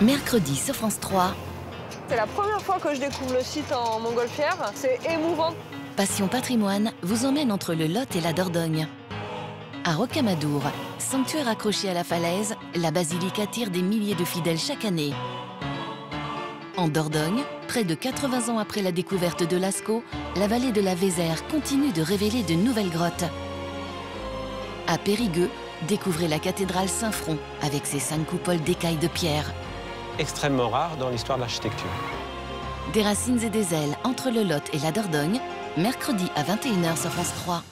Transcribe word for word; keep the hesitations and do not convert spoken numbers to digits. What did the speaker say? Mercredi sur France trois. C'est la première fois que je découvre le site en Montgolfière. C'est émouvant. Passion Patrimoine vous emmène entre le Lot et la Dordogne. À Rocamadour, sanctuaire accroché à la falaise, la basilique attire des milliers de fidèles chaque année. En Dordogne, près de quatre-vingts ans après la découverte de Lascaux, la vallée de la Vézère continue de révéler de nouvelles grottes. À Périgueux, découvrez la cathédrale Saint-Front avec ses cinq coupoles d'écailles de pierre. Extrêmement rare dans l'histoire de l'architecture. Des Racines et des Ailes entre le Lot et la Dordogne, mercredi à vingt et une heures sur France trois.